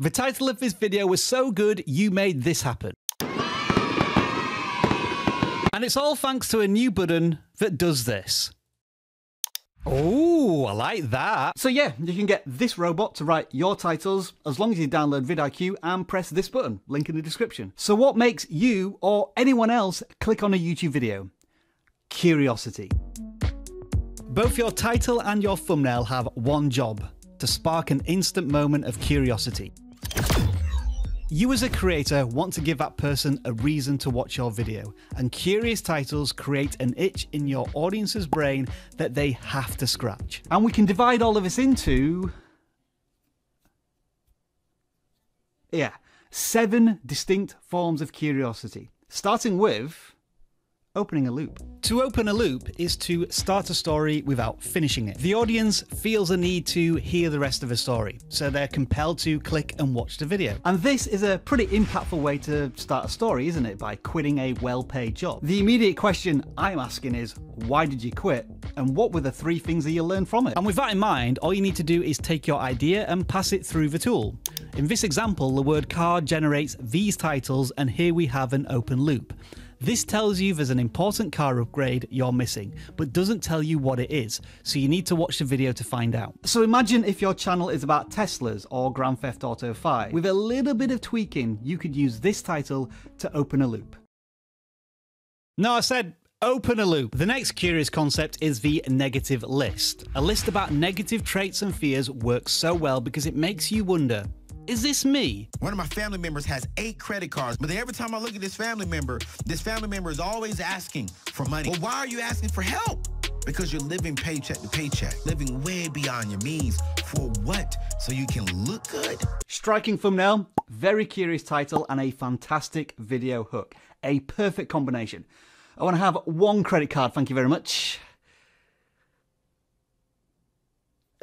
The title of this video was so good, you made this happen. And it's all thanks to a new button that does this. Oh, I like that. So yeah, you can get this robot to write your titles as long as you download vidIQ and press this button, link in the description. So what makes you or anyone else click on a YouTube video? Curiosity. Both your title and your thumbnail have one job: to spark an instant moment of curiosity. You as a creator want to give that person a reason to watch your video, and curious titles create an itch in your audience's brain that they have to scratch. And we can divide all of this into... yeah, 7 distinct forms of curiosity, starting with opening a loop. To open a loop is to start a story without finishing it. The audience feels a need to hear the rest of a story, so they're compelled to click and watch the video. And this is a pretty impactful way to start a story, isn't it? By quitting a well-paid job. The immediate question I'm asking is, why did you quit? And what were the 3 things that you learned from it? And with that in mind, all you need to do is take your idea and pass it through the tool. In this example, the word car generates these titles, and here we have an open loop. This tells you there's an important car upgrade you're missing, but doesn't tell you what it is, so you need to watch the video to find out. So imagine if your channel is about Teslas or Grand Theft Auto V. With a little bit of tweaking, you could use this title to open a loop. No, I said open a loop. The next curious concept is the negative list. A list about negative traits and fears works so well because it makes you wonder, is this me? One of my family members has 8 credit cards, but every time I look at this family member is always asking for money. Well, why are you asking for help? Because you're living paycheck to paycheck, living way beyond your means. For what? So you can look good? Striking thumbnail, very curious title, and a fantastic video hook. A perfect combination. I want to have 1 credit card, thank you very much.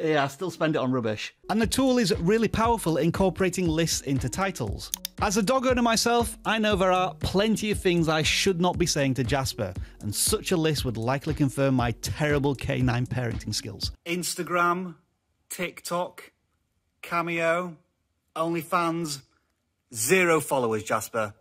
Yeah, I still spend it on rubbish. And the tool is really powerful at incorporating lists into titles. As a dog owner myself, I know there are plenty of things I should not be saying to Jasper, and such a list would likely confirm my terrible canine parenting skills. Instagram, TikTok, Cameo, OnlyFans, 0 followers, Jasper.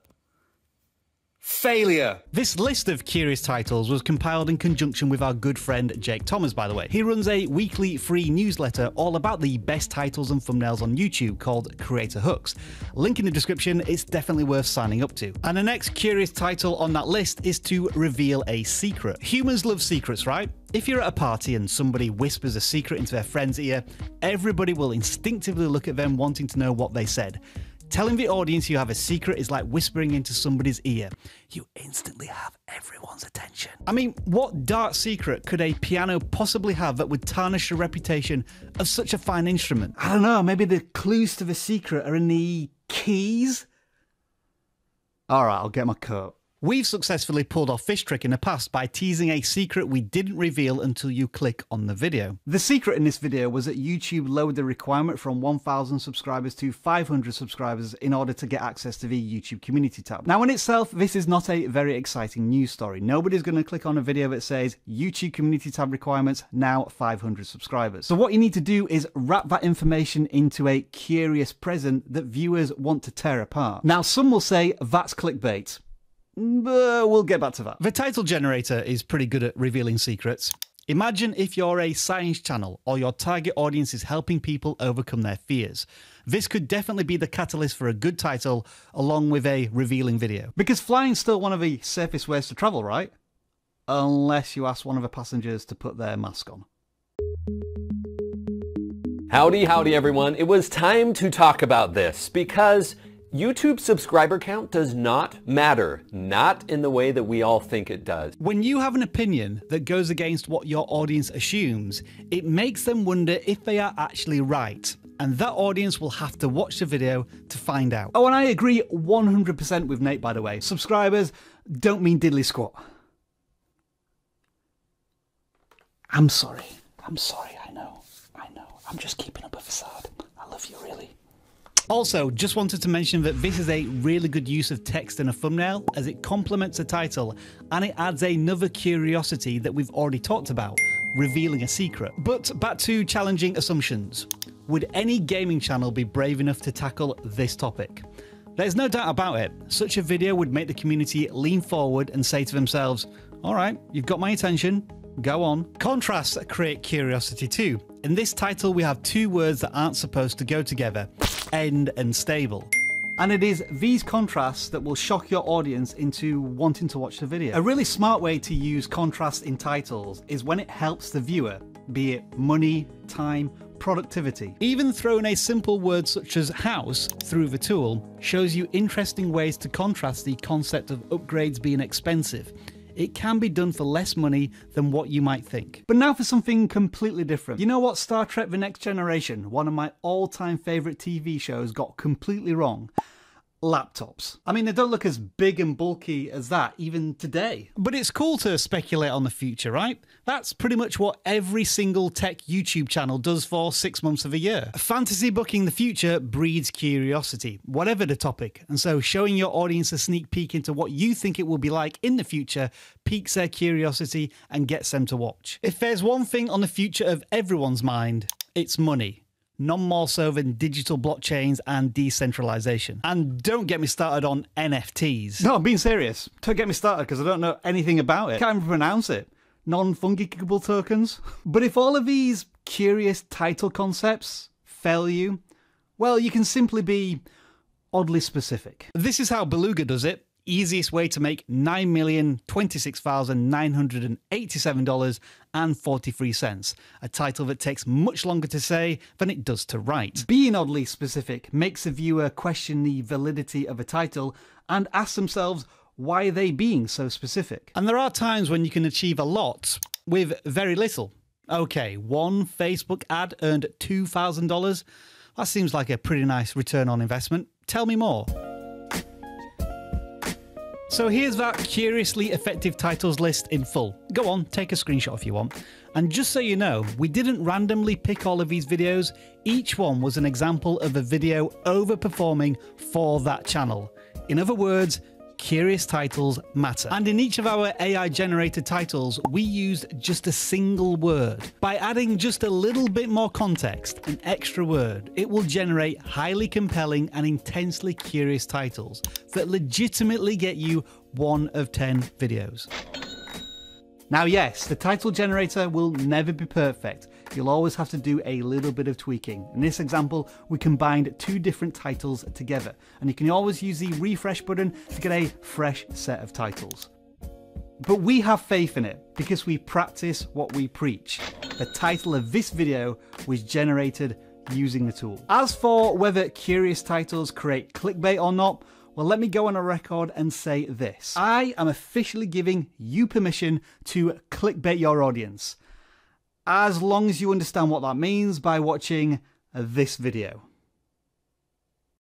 Failure. This list of curious titles was compiled in conjunction with our good friend Jake Thomas, by the way. He runs a weekly free newsletter all about the best titles and thumbnails on YouTube called Creator Hooks. Link in the description, it's definitely worth signing up to. And the next curious title on that list is to reveal a secret. Humans love secrets, right? If you're at a party and somebody whispers a secret into their friend's ear, everybody will instinctively look at them wanting to know what they said. Telling the audience you have a secret is like whispering into somebody's ear. You instantly have everyone's attention. I mean, what dark secret could a piano possibly have that would tarnish the reputation of such a fine instrument? I don't know, maybe the clues to the secret are in the keys? All right, I'll get my coat. We've successfully pulled off this trick in the past by teasing a secret we didn't reveal until you click on the video. The secret in this video was that YouTube lowered the requirement from 1,000 subscribers to 500 subscribers in order to get access to the YouTube community tab. Now in itself, this is not a very exciting news story. Nobody's going to click on a video that says YouTube community tab requirements, now 500 subscribers. So what you need to do is wrap that information into a curious present that viewers want to tear apart. Now some will say that's clickbait. But we'll get back to that. The title generator is pretty good at revealing secrets. Imagine if you're a science channel or your target audience is helping people overcome their fears. This could definitely be the catalyst for a good title along with a revealing video. Because flying's still one of the safest ways to travel, right? Unless you ask one of the passengers to put their mask on. Howdy, howdy everyone. It was time to talk about this because YouTube subscriber count does not matter, not in the way that we all think it does. When you have an opinion that goes against what your audience assumes, it makes them wonder if they are actually right. And that audience will have to watch the video to find out. Oh, and I agree 100% with Nate, by the way. Subscribers don't mean diddly squat. I'm sorry, I know. I'm just keeping up a facade. I love you, really. Also, just wanted to mention that this is a really good use of text in a thumbnail as it complements a title and it adds another curiosity that we've already talked about, revealing a secret. But back to challenging assumptions. would any gaming channel be brave enough to tackle this topic? There's no doubt about it. Such a video would make the community lean forward and say to themselves, all right, you've got my attention, go on. Contrasts create curiosity too. In this title, we have two words that aren't supposed to go together, end and stable. And it is these contrasts that will shock your audience into wanting to watch the video. A really smart way to use contrast in titles is when it helps the viewer, be it money, time, productivity. Even throwing a simple word such as house through the tool shows you interesting ways to contrast the concept of upgrades being expensive. It can be done for less money than what you might think. But now for something completely different. You know what Star Trek The Next Generation, one of my all-time favourite TV shows, got completely wrong? Laptops. I mean, they don't look as big and bulky as that, even today. But it's cool to speculate on the future, right? That's pretty much what every single tech YouTube channel does for 6 months of a year. Fantasy booking the future breeds curiosity, whatever the topic. And so showing your audience a sneak peek into what you think it will be like in the future piques their curiosity and gets them to watch. If there's one thing on the future of everyone's mind, it's money. None more so than digital blockchains and decentralization. And don't get me started on NFTs. No, I'm being serious. Don't get me started because I don't know anything about it. Can't even pronounce it. Non-fungible tokens. But if all of these curious title concepts fail you, well, you can simply be oddly specific. This is how Beluga does it. Easiest way to make $9,026,987.43, a title that takes much longer to say than it does to write. Being oddly specific makes a viewer question the validity of a title and ask themselves, why are they being so specific? And there are times when you can achieve a lot with very little. Okay, one Facebook ad earned $2,000. That seems like a pretty nice return on investment. Tell me more. So here's that curiously effective titles list in full. Go on, take a screenshot if you want. And just so you know, we didn't randomly pick all of these videos. Each one was an example of a video overperforming for that channel. In other words, curious titles matter. And in each of our AI-generated titles, we used just a single word. By adding just a little bit more context, an extra word, it will generate highly compelling and intensely curious titles that legitimately get you 1 of 10 videos. Now, yes, the title generator will never be perfect. You'll always have to do a little bit of tweaking. In this example, we combined 2 different titles together, and you can always use the refresh button to get a fresh set of titles. But we have faith in it because we practice what we preach. The title of this video was generated using the tool. As for whether curious titles create clickbait or not, well, let me go on a record and say this. I am officially giving you permission to clickbait your audience, as long as you understand what that means by watching this video.